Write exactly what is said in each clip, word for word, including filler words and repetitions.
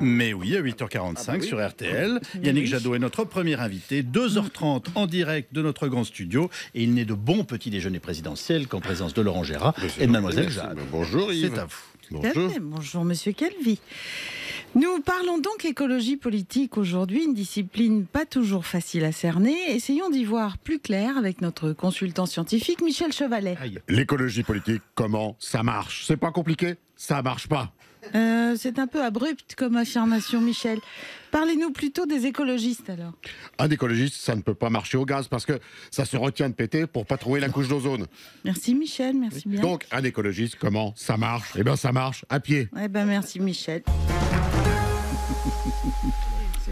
Mais oui, à huit heures quarante-cinq ah bah oui. sur R T L. Oui. Yannick Jadot est notre premier invité. deux heures trente en direct de notre grand studio. Et il n'est de bons petits déjeuners présidentiels qu'en présence de Laurent Gérard et de Mademoiselle Jade. Bonjour Yves. C'est à vous. Bonjour. Bonjour Monsieur Calvi. Nous parlons donc écologie politique aujourd'hui, une discipline pas toujours facile à cerner. Essayons d'y voir plus clair avec notre consultant scientifique Michel Chevalet. L'écologie politique, comment ça marche? C'est pas compliqué, ça marche pas. Euh, c'est un peu abrupt comme affirmation, Michel. Parlez-nous plutôt des écologistes, alors. Un écologiste, ça ne peut pas marcher au gaz parce que ça se retient de péter pour pas trouver la couche d'ozone. Merci, Michel. Merci bien. Donc, un écologiste, comment ça marche? Eh bien, ça marche à pied. Eh bien, merci, Michel.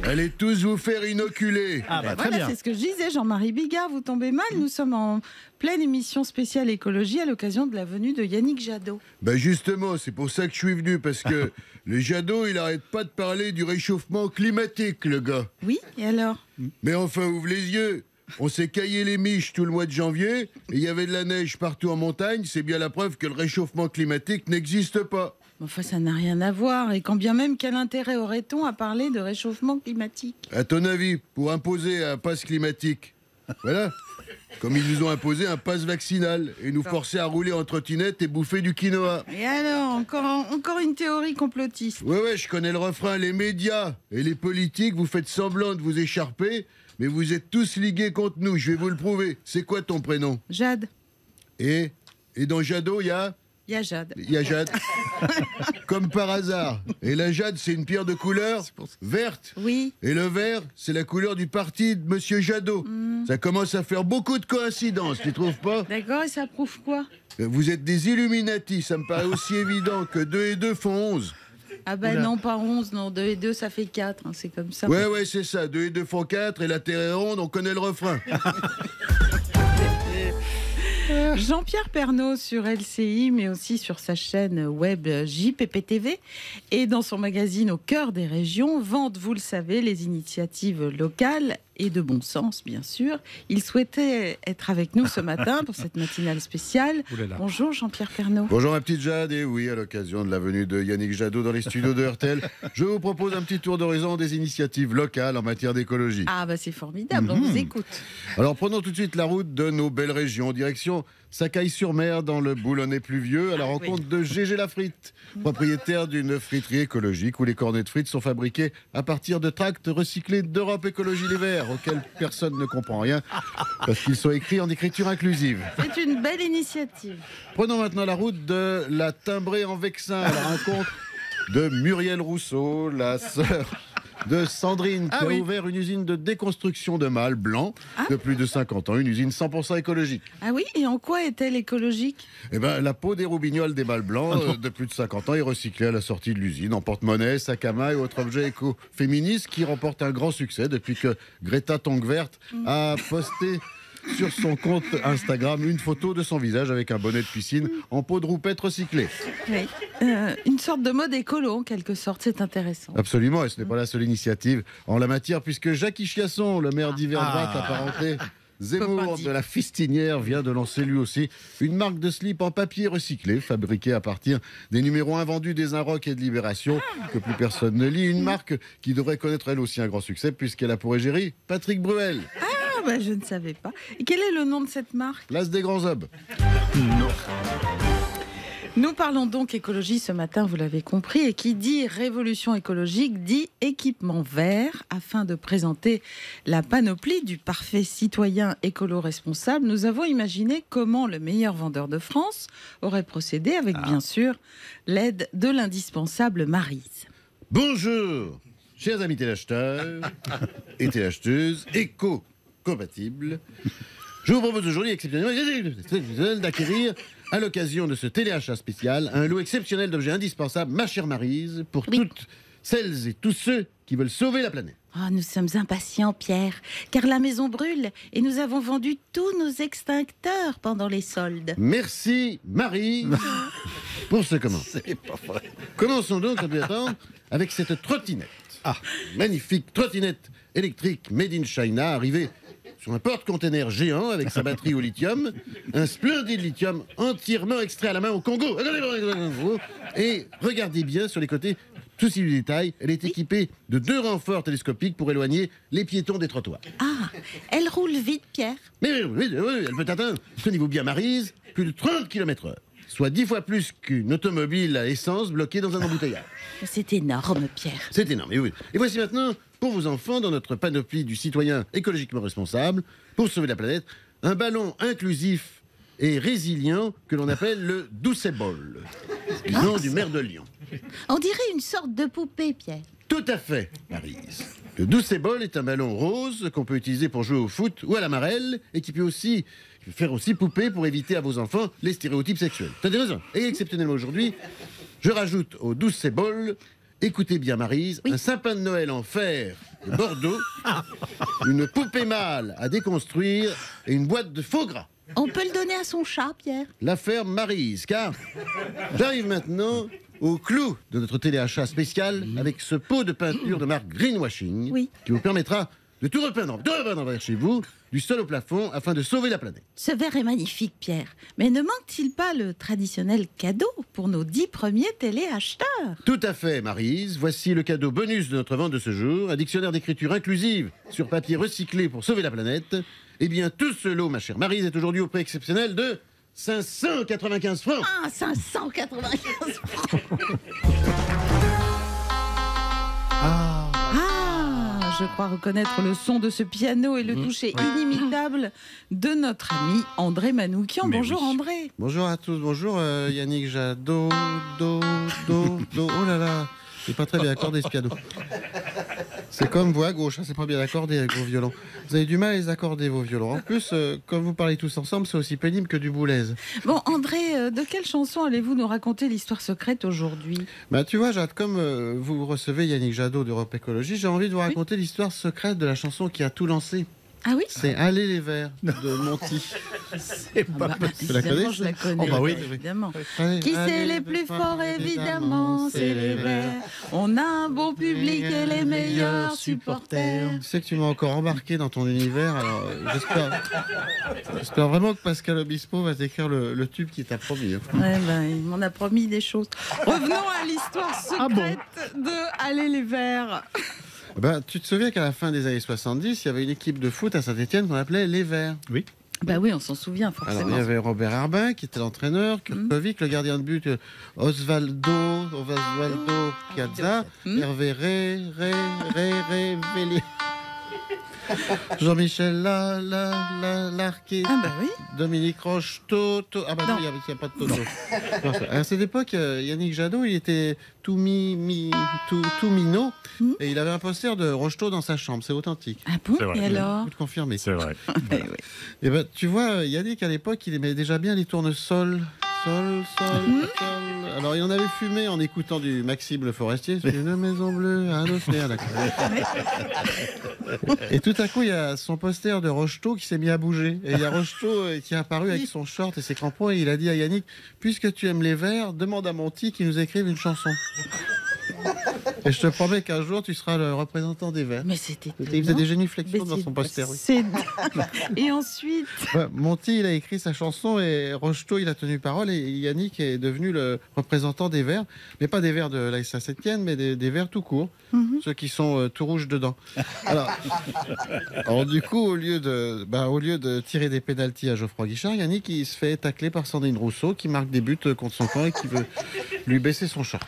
Allez tous vous faire inoculer. Ah bah, voilà, c'est ce que je disais, Jean-Marie Bigard, vous tombez mal, nous sommes en pleine émission spéciale écologie à l'occasion de la venue de Yannick Jadot. Ben justement, c'est pour ça que je suis venu, parce que le Jadot, il n'arrête pas de parler du réchauffement climatique, le gars. Oui, et alors? Mais enfin, ouvre les yeux. On s'est caillé les miches tout le mois de janvier, et il y avait de la neige partout en montagne, c'est bien la preuve que le réchauffement climatique n'existe pas. Enfin, ça n'a rien à voir. Et quand bien même, quel intérêt aurait-on à parler de réchauffement climatique? À ton avis, pour imposer un pass climatique, voilà, comme ils nous ont imposé un pass vaccinal et nous forcer à rouler en trottinette et bouffer du quinoa. Et alors, encore, encore une théorie complotiste. Ouais, ouais, je connais le refrain. Les médias et les politiques, vous faites semblant de vous écharper, mais vous êtes tous ligués contre nous. Je vais vous le prouver. C'est quoi ton prénom? Jade. Et, et dans Jadot, il y a... Il y a Jade. Il y a Jade. Comme par hasard. Et la Jade, c'est une pierre de couleur verte. Oui. Et le vert, c'est la couleur du parti de Monsieur Jadot. Mmh. Ça commence à faire beaucoup de coïncidences, tu trouves pas? D'accord, et ça prouve quoi? Vous êtes des Illuminati, ça me paraît aussi évident que deux et deux font onze. Ah ben bah non, pas onze, non, deux et deux ça fait quatre, hein, c'est comme ça. Ouais, ouais, c'est ça, deux et deux font quatre, et la terre est ronde, on connaît le refrain. Jean-Pierre Pernaud sur L C I, mais aussi sur sa chaîne web J P P T V et dans son magazine Au cœur des régions, vante, vous le savez, les initiatives locales et de bon sens, bien sûr. Il souhaitait être avec nous ce matin pour cette matinale spéciale. Bonjour Jean-Pierre Pernaud. Bonjour ma petite Jade, et oui, à l'occasion de la venue de Yannick Jadot dans les studios de R T L, je vous propose un petit tour d'horizon des initiatives locales en matière d'écologie. Ah bah c'est formidable, mm-hmm. on vous écoute. Alors prenons tout de suite la route de nos belles régions, direction Saccaille-sur-Mer dans le Boulonnais pluvieux, à la ah, rencontre oui. de Gégé La Frite, propriétaire d'une friterie écologique où les cornets de frites sont fabriqués à partir de tracts recyclés d'Europe Écologie Les Verts, auxquels personne ne comprend rien parce qu'ils sont écrits en écriture inclusive. C'est une belle initiative. Prenons maintenant la route de la Timbrée en Vexin, à la rencontre de Muriel Rousseau, la sœur de Sandrine, ah qui oui. a ouvert une usine de déconstruction de mâles blancs ah. de plus de cinquante ans, une usine cent pour cent écologique. Ah oui, et en quoi est-elle écologique? Eh ben, la peau des roubignoles des mâles blancs euh, de plus de cinquante ans est recyclée à la sortie de l'usine en porte-monnaie, sac à main et autres objets éco-féministes qui remportent un grand succès depuis que Greta Tonkverte mmh. a posté sur son compte Instagram une photo de son visage avec un bonnet de piscine en peau de roupette recyclée. Oui. Euh, une sorte de mode écolo en quelque sorte, c'est intéressant. Absolument, et ce n'est pas la seule initiative en la matière puisque Jackie Chiasson, le maire d'hiver droite ah. apparenté Zemmour de la Fistinière, vient de lancer lui aussi une marque de slip en papier recyclé fabriquée à partir des numéros invendus des Inrock et de Libération que plus personne ne lit. Une marque qui devrait connaître elle aussi un grand succès puisqu'elle a pour égérie Patrick Bruel. Ah. Bah, je ne savais pas. Et quel est le nom de cette marque? L'As des grands hommes. Non. Nous parlons donc écologie ce matin, vous l'avez compris, et qui dit révolution écologique dit équipement vert. Afin de présenter la panoplie du parfait citoyen écolo-responsable, nous avons imaginé comment le meilleur vendeur de France aurait procédé avec, ah. bien sûr, l'aide de l'indispensable Maryse. Bonjour, chers amis téléacheteurs et téléacheteuses, éco compatible. Je vous propose aujourd'hui exceptionnellement d'acquérir, à l'occasion de ce téléachat spécial, un lot exceptionnel d'objets indispensables, ma chère Maryse, pour oui. toutes celles et tous ceux qui veulent sauver la planète. Oh, nous sommes impatients, Pierre, car la maison brûle et nous avons vendu tous nos extincteurs pendant les soldes. Merci, Maryse, pour ce comment. C'est pas vrai. Commençons donc, on peut attendre, avec cette trottinette. Ah, magnifique trottinette électrique made in China, arrivée sur un porte-container géant avec sa batterie au lithium, un splendide lithium entièrement extrait à la main au Congo. Et regardez bien sur les côtés, souci du détail, elle est équipée de deux renforts télescopiques pour éloigner les piétons des trottoirs. Ah, elle roule vite, Pierre. Mais oui, oui, elle peut atteindre, tenez-vous bien, Maryse, plus de trente kilomètres heure. Soit dix fois plus qu'une automobile à essence bloquée dans un embouteillage. C'est énorme, Pierre. C'est énorme, et oui. Et voici maintenant, pour vos enfants, dans notre panoplie du citoyen écologiquement responsable, pour sauver la planète, un ballon inclusif et résilient que l'on appelle le Doucebol, du nom du maire de Lyon. On dirait une sorte de poupée, Pierre. Tout à fait, Maryse. Le Doucebol est un ballon rose qu'on peut utiliser pour jouer au foot ou à la marelle et qui peut aussi faire aussi poupée pour éviter à vos enfants les stéréotypes sexuels. T'as des raisons. Et exceptionnellement aujourd'hui, je rajoute au Doucebol, écoutez bien Maryse, oui, un sapin de Noël en fer de Bordeaux, une poupée mâle à déconstruire et une boîte de faux gras. On peut le donner à son chat, Pierre. L'affaire Maryse, car j'arrive maintenant au clou de notre téléachat spécial avec ce pot de peinture de marque Greenwashing, oui, qui vous permettra de tout repeindre, de repeindre vers chez vous, du sol au plafond, afin de sauver la planète. Ce verre est magnifique, Pierre, mais ne manque-t-il pas le traditionnel cadeau pour nos dix premiers téléacheteurs? Tout à fait, Maryse. Voici le cadeau bonus de notre vente de ce jour, un dictionnaire d'écriture inclusive sur papier recyclé pour sauver la planète. Eh bien, tout ce lot, ma chère Maryse, est aujourd'hui au prix exceptionnel de cinq cent quatre-vingt-quinze francs. Ah, cinq cent quatre-vingt-quinze francs. Ah. Ah, je crois reconnaître le son de ce piano et le mmh. toucher inimitable de notre ami André Manoukian. Mais bonjour, oui. André. Bonjour à tous, bonjour euh, Yannick Jadot, do, do, do. Oh là là, c'est pas très bien accordé ce piano. C'est comme voix à gauche, hein, c'est pas bien accordé avec vos violons. Vous avez du mal à les accorder, vos violons. En plus, euh, comme vous parlez tous ensemble, c'est aussi pénible que du boulez. Bon, André, euh, de quelle chanson allez-vous nous raconter l'histoire secrète aujourd'hui? Bah, tu vois, Jade, comme euh, vous recevez Yannick Jadot d'Europe Écologie, j'ai envie de vous raconter oui. l'histoire secrète de la chanson qui a tout lancé. Ah oui? C'est Aller les Verts de Monty. C'est pas ah bah, possible. La connais, je la connais. Oh bah oui, évidemment. Oui. Qui c'est les plus forts, évidemment, c'est les Verts. On a un bon public et les meilleurs supporters. Je sais que tu m'as encore embarqué dans ton univers, alors j'espère vraiment que Pascal Obispo va t'écrire le, le tube qu'il t'a promis. Hein. Ouais, bah, il m'en a promis des choses. Revenons à l'histoire secrète ah bon de Aller les Verts. Bah, tu te souviens qu'à la fin des années soixante-dix, il y avait une équipe de foot à Saint-Étienne qu'on appelait les Verts. Oui. Bah oui, on s'en souvient forcément. Alors, il y avait Robert Herbin qui était l'entraîneur, Kurkovic, mmh. le gardien de but, Osvaldo, Osvaldo Piazza, mmh. Hervé Ré, Ré, Ré, Ré, Véli. Jean-Michel la, la, la, Larquet, ah bah oui. Dominique Rocheteau, ah bah non, il n'y a, a pas de Toto. À cette époque, Yannick Jadot, il était tout, mi, mi, tout, tout minot, mmh. et il avait un poster de Rocheteau dans sa chambre, c'est authentique. Ah bon? Et vrai. Alors tout confirmé. C'est vrai. Voilà. Et bah, tu vois, Yannick, à l'époque, il aimait déjà bien les tournesols. Sol, sol, mmh. sol. Alors, il en avait fumé en écoutant du Maxime le Forestier. C'est une maison bleue à un osnaire. Et tout à coup, il y a son poster de Rocheteau qui s'est mis à bouger. Et il y a Rocheteau qui est apparu avec son short et ses crampons. Et il a dit à Yannick, puisque tu aimes les Verts, demande à Monty qu'il nous écrive une chanson. Et je te promets qu'un jour, tu seras le représentant des Verts. Mais c'était... Il faisait des génuflexions dans son poster. Oui. Et ensuite... Bah, Monty, il a écrit sa chanson et Rocheteau, il a tenu parole. Et Yannick est devenu le représentant des Verts. Mais pas des Verts de la Saint-Étienne, mais des, des Verts tout court. Mm-hmm. Ceux qui sont euh, tout rouges dedans. Alors, alors, du coup, au lieu de, bah, au lieu de tirer des pénaltys à Geoffroy Guichard, Yannick, il se fait tacler par Sandrine Rousseau, qui marque des buts contre son camp et qui veut lui baisser son champ.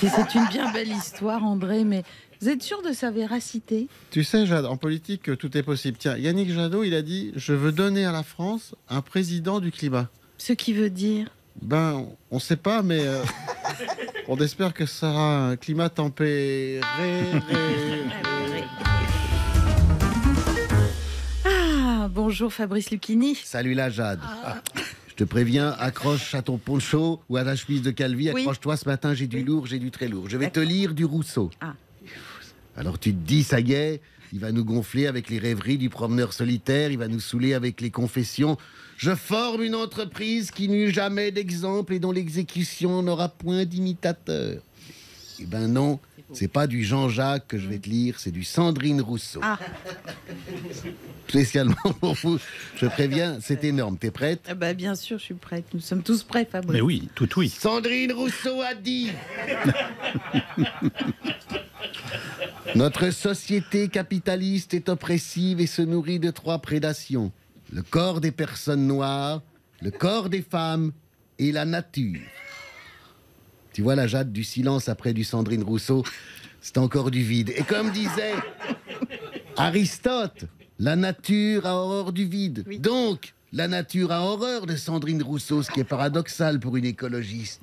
C'est une bien belle histoire, André, mais vous êtes sûr de sa véracité? Tu sais, Jade, en politique, tout est possible. Tiens, Yannick Jadot, il a dit « Je veux donner à la France un président du climat ». Ce qui veut dire? Ben, on ne sait pas, mais euh, on espère que ça sera un climat tempéré. Ah, bonjour Fabrice Lucchini. Salut la Jade. Ah. Je te préviens, accroche à ton poncho ou à la chemise de Calvi, accroche-toi, ce matin j'ai du lourd, j'ai du très lourd. Je vais te lire du Rousseau. Ah. Alors tu te dis, ça y est, il va nous gonfler avec les rêveries du promeneur solitaire, il va nous saouler avec les confessions. Je forme une entreprise qui n'eut jamais d'exemple et dont l'exécution n'aura point d'imitateur. Eh ben non, C'est pas du Jean-Jacques que je vais te lire, c'est du Sandrine Rousseau. Ah. Spécialement pour vous, je préviens, c'est énorme. T'es prête? Ah bah bien sûr, je suis prête. Nous sommes tous prêts, Fabrice. Mais oui, tout oui. Sandrine Rousseau a dit notre société capitaliste est oppressive et se nourrit de trois prédations. Le corps des personnes noires, le corps des femmes et la nature. Tu vois la jatte du silence après du Sandrine Rousseau, c'est encore du vide. Et comme disait Aristote, la nature a horreur du vide. Oui. Donc, la nature a horreur de Sandrine Rousseau, ce qui est paradoxal pour une écologiste.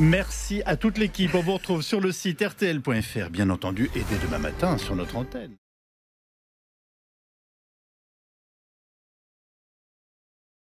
Merci à toute l'équipe. On vous retrouve sur le site R T L point F R, bien entendu, et dès demain matin sur notre antenne.